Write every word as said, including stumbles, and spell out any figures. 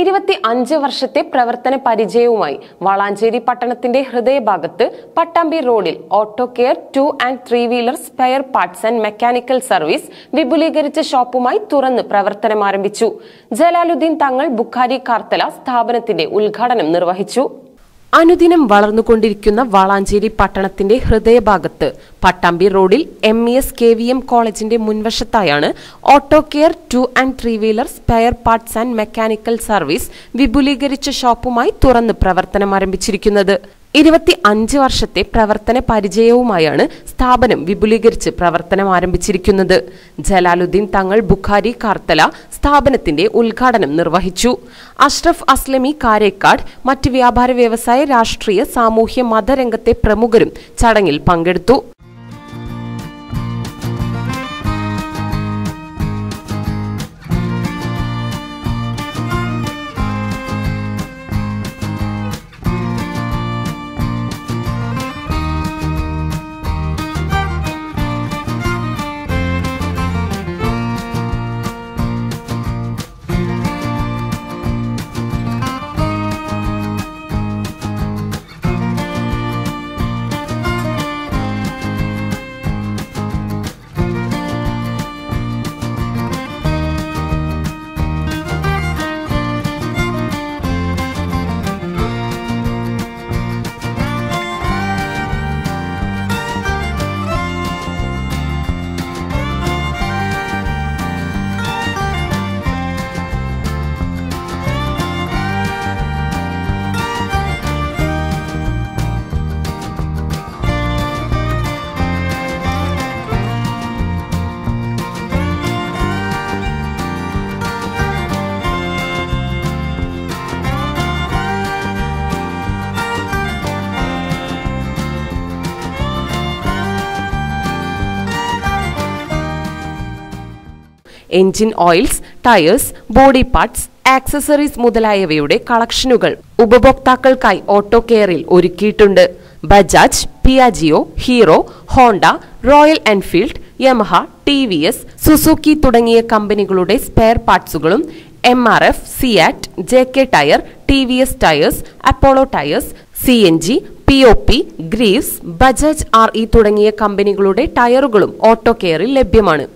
ഇരുപത്തി അഞ്ച് വർഷത്തെ പ്രവർത്തന പരിചയവുമായി വളാഞ്ചേരി പട്ടണത്തിന്റെ ഹൃദയഭാഗത്ത് പട്ടാമ്പി റോഡിൽ auto care two and three wheeler spare parts and mechanical service വിപുലീകരിച്ച ഷോപ്പുമായി തുറന്ന് പ്രവർത്തനമാരംഭിച്ചു. ജലാലുദ്ധീൻ തങ്ങൾ ബുഖാരി കാർത്തല സ്ഥാപനത്തിന്റെ ഉദ്ഘാടനം നിർവഹിച്ചു. അനുദിനം വളർന്നുകൊണ്ടിരിക്കുന്ന വളാഞ്ചേരി പട്ടണത്തിന്റെ ഹൃദയഭാഗത്ത് പട്ടാമ്പി റോഡിൽ M E S K V M കോളേജിന്റെ മുൻവശത്തായാണ് auto care two and three wheeler spare parts and mechanical service വിപുലീകരിച്ച ഷോപ്പുമായി തുറന്ന് പ്രവർത്തനമാരംഭിച്ചിരിക്കുന്നത്. ഇരുപത്തി അഞ്ച് വർഷത്തെ പ്രവർത്തന പരിചയവുമായാണ് സ്ഥാപനം വിപുലീകരിച്ച് പ്രവർത്തനം ആരംഭിച്ചിരിക്കുന്നത്. ജലാലുദ്ധീൻ തങ്ങൾ ബുഖാരി കാർത്തല സ്ഥാപനത്തിന്റെ ഉദ്ഘാടനം നിർവഹിച്ചു. അഷ്റഫ് അസ്ലമി കാരേക്കാട് മറ്റ് വ്യാപാര വ്യവസായ രാഷ്ട്രീയ സാമൂഹ്യ മതരംഗത്തെ പ്രമുഖരും ചടങ്ങിൽ പങ്കെടുത്തു. Engine oils, tyres, body parts, accessories മുതലായവയുടെ കളക്ഷനുകൾ ഉപഭോക്താക്കൾക്കായി ഓട്ടോ കെയറിൽ ഒരുക്കിയിട്ടുണ്ട്. Bajaj, Piaggio, Hero, Honda, Royal Enfield, Yamaha, T V S, Suzuki തുടങ്ങിയ കമ്പനികളുടെ സ്പെയർ പാർട്സുകളും M R F, CEAT, J K tyre, T V S tyres, Apollo tyres, C N G, P O P, Greaves, Bajaj R E തുടങ്ങിയ കമ്പനികളുടെ ടയറുകളും auto കെയറിൽ ലഭ്യമാണ്.